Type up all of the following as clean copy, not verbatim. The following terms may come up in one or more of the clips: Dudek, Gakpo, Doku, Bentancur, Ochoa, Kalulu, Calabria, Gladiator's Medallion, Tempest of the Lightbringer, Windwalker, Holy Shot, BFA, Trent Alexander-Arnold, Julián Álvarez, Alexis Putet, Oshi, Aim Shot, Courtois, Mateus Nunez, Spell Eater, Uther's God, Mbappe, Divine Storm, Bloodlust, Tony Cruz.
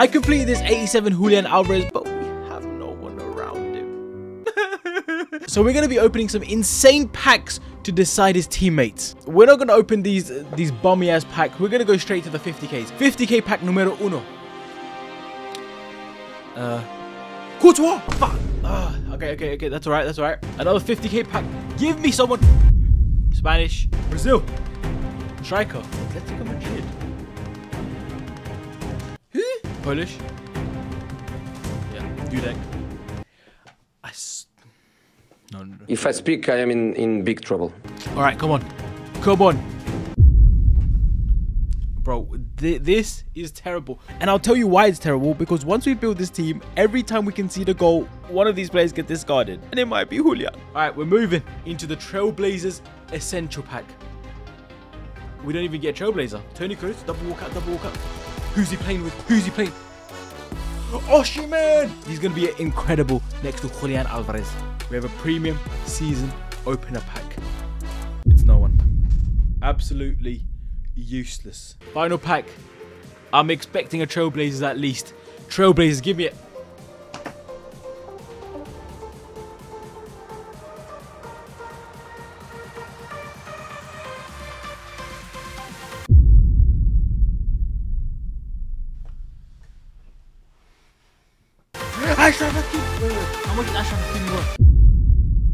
I completed this 87 Julián Álvarez, but we have no one around him. So we're going to be opening some insane packs to decide his teammates. We're not going to open these bummy ass packs. We're going to go straight to the 50Ks. 50K pack numero uno. Courtois! Fuck! Okay, that's alright. Another 50K pack. Give me someone. Spanish. Brazil. Striker. Atletico Madrid. Who? Polish. Yeah, Dudek. No. If I speak, I am in big trouble. Alright, come on. Come on. Bro, this is terrible. And I'll tell you why it's terrible, because once we build this team, every time we concede a goal, one of these players gets discarded. And it might be Julián. Alright, we're moving into the Trailblazers Essential Pack. We don't even get a Trailblazer. Tony Cruz, double walkout. Who's he playing with? Oshi, man! He's going to be incredible next to Julián Álvarez. We have a premium season opener pack. It's no one. Absolutely useless. Final pack. I'm expecting a Trailblazers at least. Trailblazers, give me it.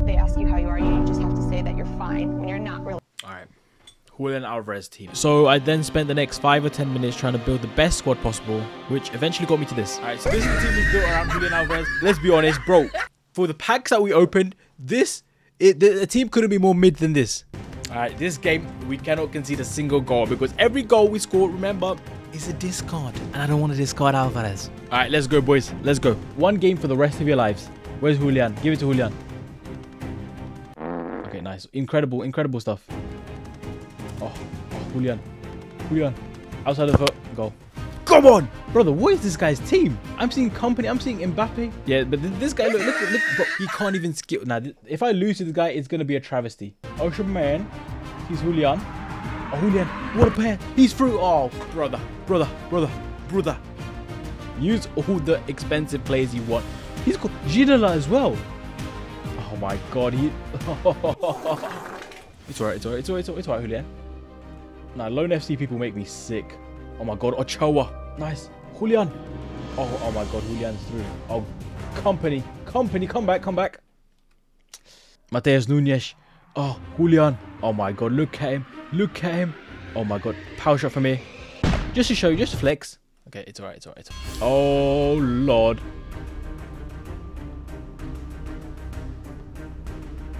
They ask you how you are, you just have to say that you're fine when you're not really. Alright. Julián Álvarez team. So I then spent the next 5 or 10 minutes trying to build the best squad possible, which eventually got me to this. Alright, so this team is built around Julián Álvarez. Let's be honest, bro. For the packs that we opened, the team couldn't be more mid than this. Alright, this game, we cannot concede a single goal because every goal we score, remember, is a discard. And I don't want to discard Álvarez. Alright, let's go, boys. Let's go. One game for the rest of your lives. Where's Julián? Give it to Julián. Okay, nice. Incredible stuff. Julián. Outside of the goal. Come on! Brother, what is this guy's team? I'm seeing Company, I'm seeing Mbappe. Yeah, but this guy, look, bro, he can't even skill. Now, if I lose to this guy, it's going to be a travesty. Oshi, man. He's Julián. Oh, Julián. What a pair. He's through. Oh, brother. Use all the expensive players you want. He's got Gidala as well. Oh, my God. It's alright, Julián. Nah, lone FC people make me sick. Oh my God, Ochoa. Nice. Julián. Oh my God, Julián's through. Oh, Company, come back. Mateus Nunez. Oh, Julián. Oh my God, look at him. Oh my God, power shot from here. Just to show you, just flex. Okay, it's alright. Oh, Lord.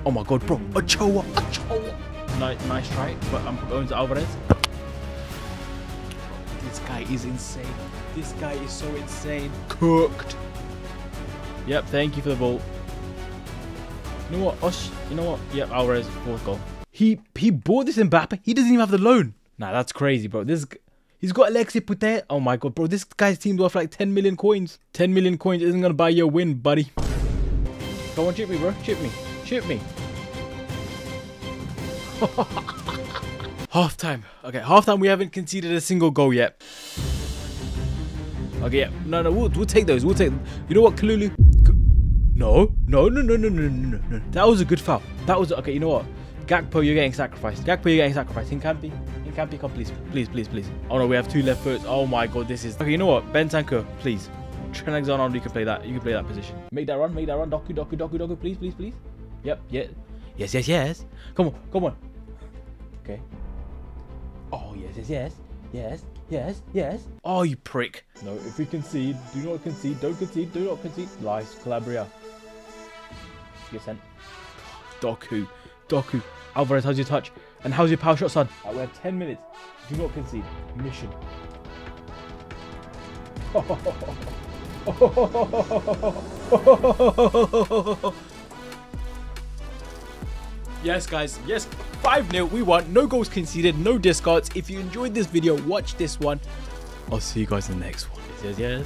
Oh my God, bro. Ochoa. Nice try, but I'm going to Álvarez. This guy is insane. This guy is so insane. Cooked. Yep, thank you for the ball. You know what, Osh? You know what? Yep, Álvarez, fourth goal. He bought this Mbappe. He doesn't even have the loan. Nah, that's crazy, bro. He's got Alexis Putet. Oh my God, bro. This guy's team's worth like 10 million coins. 10 million coins isn't going to buy you a win, buddy. Come on, chip me, bro. Chip me. Half time, we haven't conceded a single goal yet. Okay, yeah. No, we'll take those. You know what, Kalulu? No. That was a good foul. Okay, you know what? Gakpo, you're getting sacrificed. Incampi, come please. Oh no, we have two left foots. Oh my God, this is. Okay, you know what? Bentancur, please. Trent Alexander-Arnold, you can play that. You can play that position. Make that run. Doku, please. Yep. Yes. Come on. Okay. Oh, yes. Oh, you prick. No, if we concede, do not concede. Nice, Calabria. Get sent. Doku. Álvarez, how's your touch? And how's your power shot, son? Right, we have 10 minutes. Do not concede. Mission. Yes, guys. Yes. 5-0. We won. No goals conceded. No discards. If you enjoyed this video, watch this one. I'll see you guys in the next one. Yes.